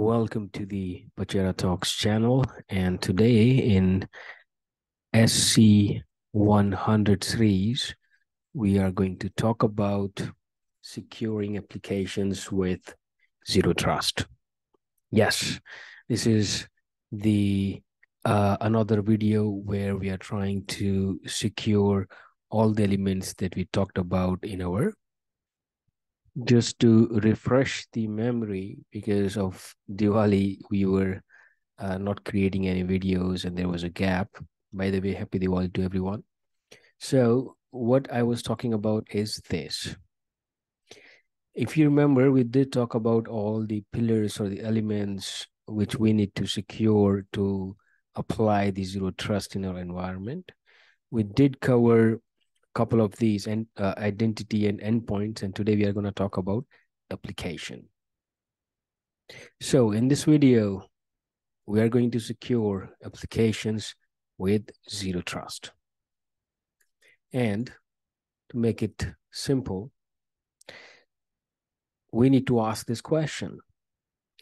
Welcome to the Pachehra Talks channel, and today in SC-100 series, we are going to talk about securing applications with Zero Trust. Yes, this is the another video where we are trying to secure all the elements that we talked about in our. Just to refresh the memory, because of Diwali, we were not creating any videos and there was a gap. By the way, happy Diwali to everyone. So what I was talking about is this. If you remember, we did talk about all the pillars or the elements which we need to secure to apply the Zero Trust in our environment. We did cover couple of these, and identity and endpoints, and today we are going to talk about application. So in this video, we are going to secure applications with Zero Trust. And to make it simple, we need to ask this question: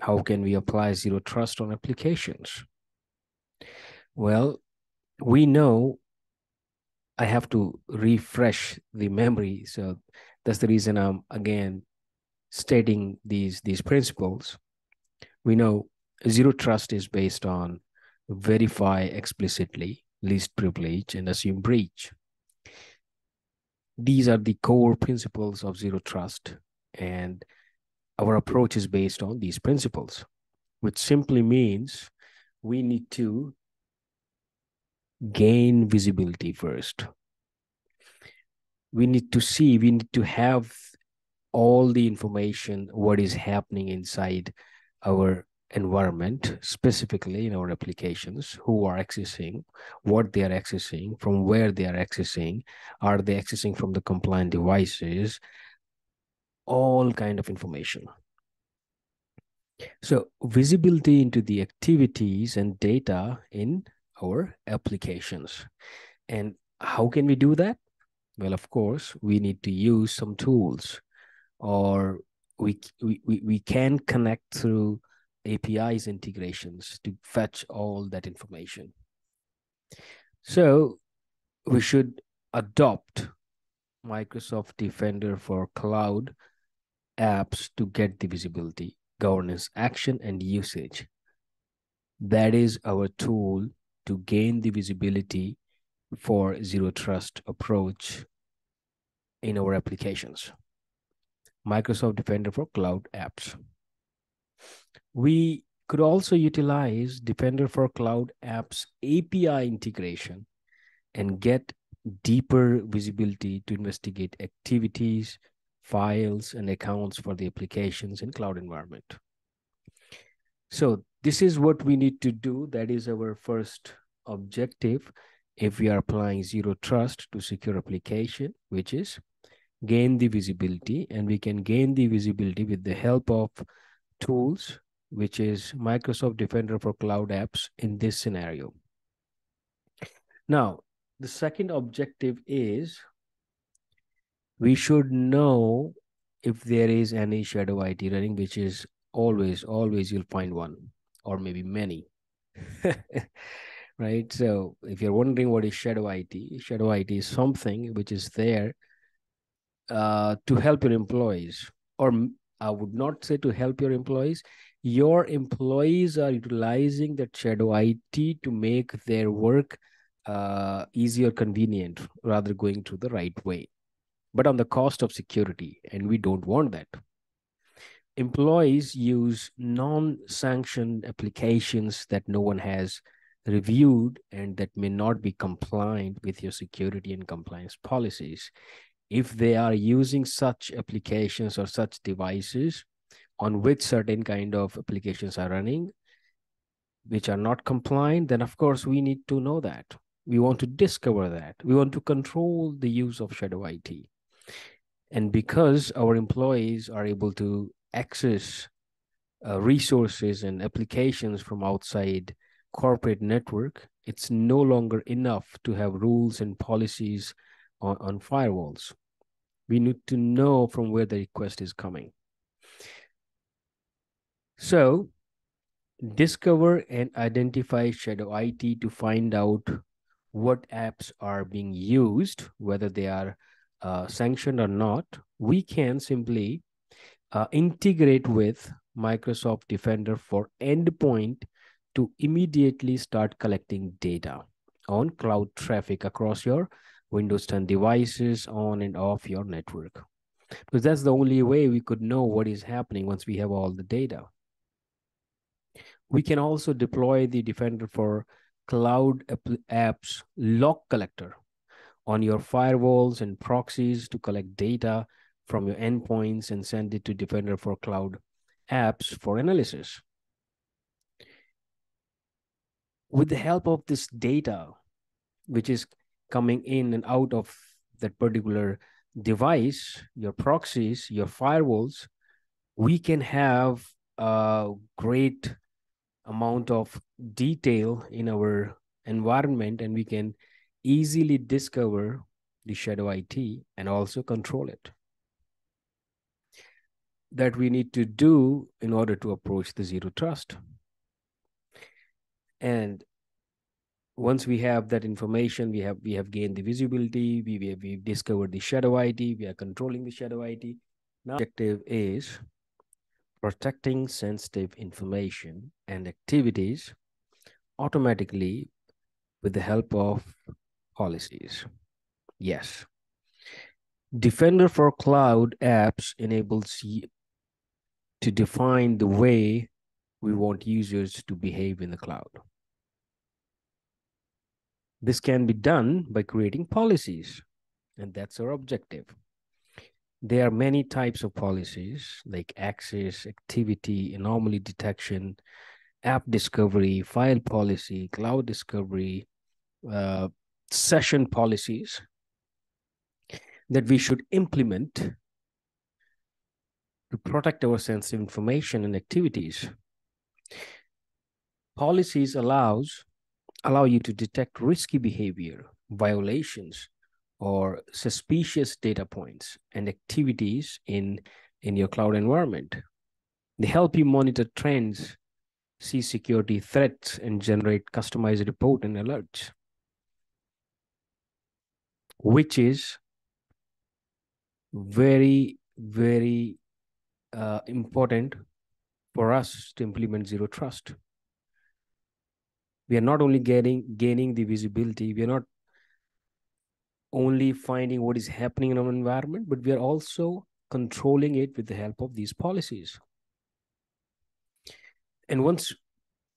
how can we apply Zero Trust on applications? Well, we know I have to refresh the memory. So that's the reason I'm again stating these principles. We know Zero Trust is based on verify explicitly, least privilege, and assume breach. These are the core principles of Zero Trust, and our approach is based on these principles, which simply means we need to gain visibility first. We need to see, we need to have all the information, what is happening inside our environment, specifically in our applications, who are accessing, what they are accessing, from where they are accessing, are they accessing from the compliant devices, all kind of information. So visibility into the activities and data in our applications. And how can we do that? Well, of course, we need to use some tools, or we can connect through APIs integrations to fetch all that information. So we should adopt Microsoft Defender for Cloud Apps to get the visibility, governance, action, and usage. That is our tool to gain the visibility for Zero Trust approach in our applications. Microsoft Defender for Cloud Apps. We could also utilize Defender for Cloud Apps API integration and get deeper visibility to investigate activities, files, and accounts for the applications in cloud environment. So this is what we need to do. That is our first objective if we are applying Zero Trust to secure application, which is gain the visibility. And we can gain the visibility with the help of tools, which is Microsoft Defender for Cloud Apps in this scenario. Now, the second objective is we should know if there is any shadow IT running, which is always you'll find one, or maybe many, right? So if you're wondering what is shadow IT is something which is there to help your employees, or I would not say to help your employees are utilizing that shadow IT to make their work easier, convenient, rather going through the right way, but on the cost of security, and we don't want that. Employees use non-sanctioned applications that no one has reviewed and that may not be compliant with your security and compliance policies. If they are using such applications or such devices on which certain kind of applications are running, which are not compliant, then of course we need to know that. We want to discover that. We want to control the use of shadow IT. And because our employees are able to access resources and applications from outside corporate network, it's no longer enough to have rules and policies on firewalls. We need to know from where the request is coming. So Discover and identify shadow IT to find out what apps are being used, whether they are sanctioned or not. We can simply integrate with Microsoft Defender for Endpoint to immediately start collecting data on cloud traffic across your Windows 10 devices, on and off your network. Because that's the only way we could know what is happening once we have all the data. We can also deploy the Defender for Cloud Apps log collector on your firewalls and proxies to collect data from your endpoints and send it to Defender for Cloud Apps for analysis. With the help of this data, which is coming in and out of that particular device, your proxies, your firewalls, we can have a great amount of detail in our environment, and we can easily discover the shadow IT and also control it. That we need to do in order to approach the zero trust. And once we have that information, we have gained the visibility, we've discovered the shadow IT, we are controlling the shadow IT. Now, the objective is protecting sensitive information and activities automatically with the help of policies. Yes. Defender for Cloud Apps enables you to define the way we want users to behave in the cloud. This can be done by creating policies, and that's our objective. There are many types of policies like access, activity, anomaly detection, app discovery, file policy, cloud discovery, session policies that we should implement to protect our sensitive information and activities. Policies allow you to detect risky behavior, violations, or suspicious data points and activities in your cloud environment. They help you monitor trends, see security threats, and generate customized reports and alerts, which is very, very important for us to implement zero trust. We are not only gaining the visibility, we are not only finding what is happening in our environment, but we are also controlling it with the help of these policies. And once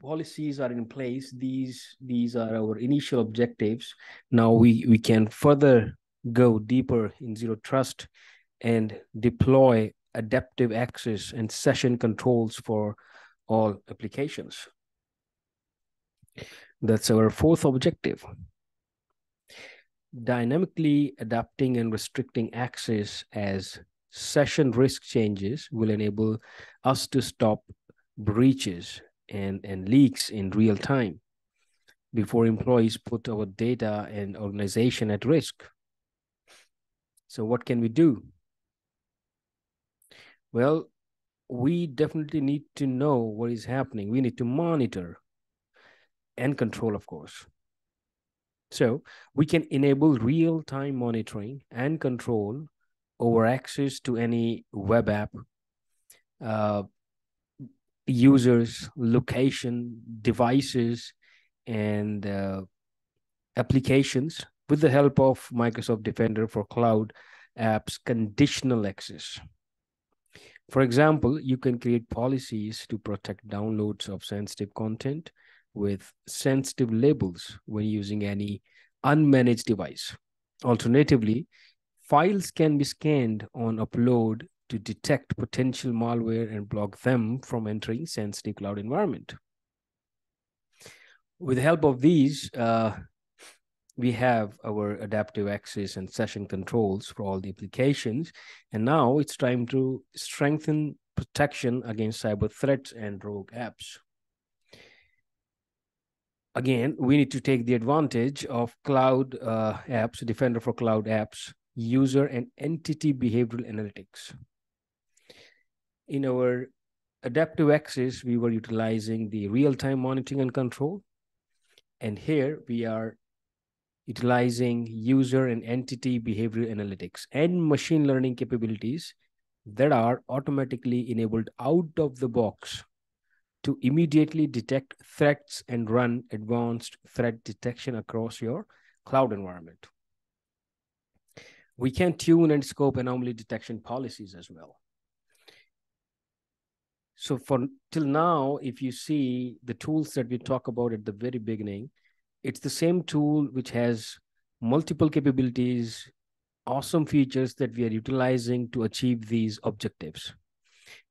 policies are in place, these are our initial objectives. Now we can further go deeper in zero trust and deploy adaptive access and session controls for all applications. That's our fourth objective. Dynamically adapting and restricting access as session risk changes will enable us to stop breaches and leaks in real time before employees put our data and organization at risk. So what can we do? Well, we definitely need to know what is happening. We need to monitor and control, of course. So we can enable real-time monitoring and control over access to any web app, users, location, devices, and applications with the help of Microsoft Defender for Cloud Apps conditional access. For example, you can create policies to protect downloads of sensitive content with sensitive labels when using any unmanaged device. Alternatively, files can be scanned on upload to detect potential malware and block them from entering sensitive cloud environment. With the help of these, we have our adaptive access and session controls for all the applications. And now it's time to strengthen protection against cyber threats and rogue apps. Again, we need to take the advantage of cloud apps, Defender for Cloud Apps, user and entity behavioral analytics. In our adaptive access, we were utilizing the real-time monitoring and control. And here we are utilizing user and entity behavioral analytics and machine learning capabilities that are automatically enabled out of the box to immediately detect threats and run advanced threat detection across your cloud environment. We can tune and scope anomaly detection policies as well. So for till now, if you see the tools that we talk about at the very beginning, it's the same tool which has multiple capabilities, awesome features that we are utilizing to achieve these objectives.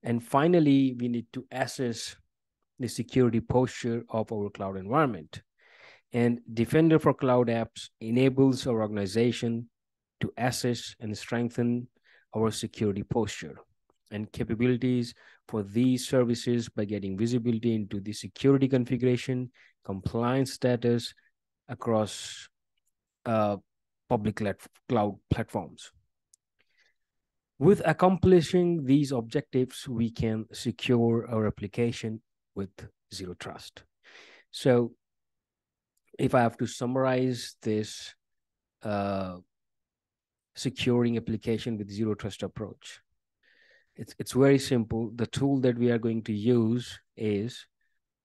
And finally, we need to assess the security posture of our cloud environment. And Defender for Cloud Apps enables our organization to assess and strengthen our security posture and capabilities for these services by getting visibility into the security configuration, compliance status across public cloud platforms. With accomplishing these objectives, we can secure our application with zero trust. So if I have to summarize this securing application with zero trust approach, it's very simple. The tool that we are going to use is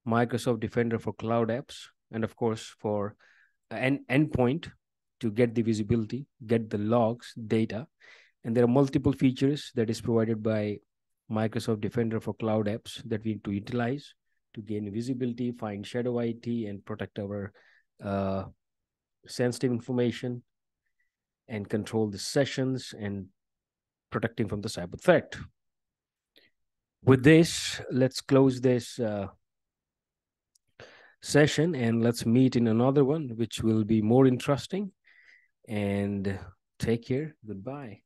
Microsoft Defender for Cloud Apps, and of course for an endpoint to get the visibility, get the logs, data. And there are multiple features that is provided by Microsoft Defender for Cloud Apps that we need to utilize to gain visibility, find shadow IT, and protect our sensitive information and control the sessions and protecting from the cyber threat. With this, let's close this session and let's meet in another one, which will be more interesting. And take care. Goodbye.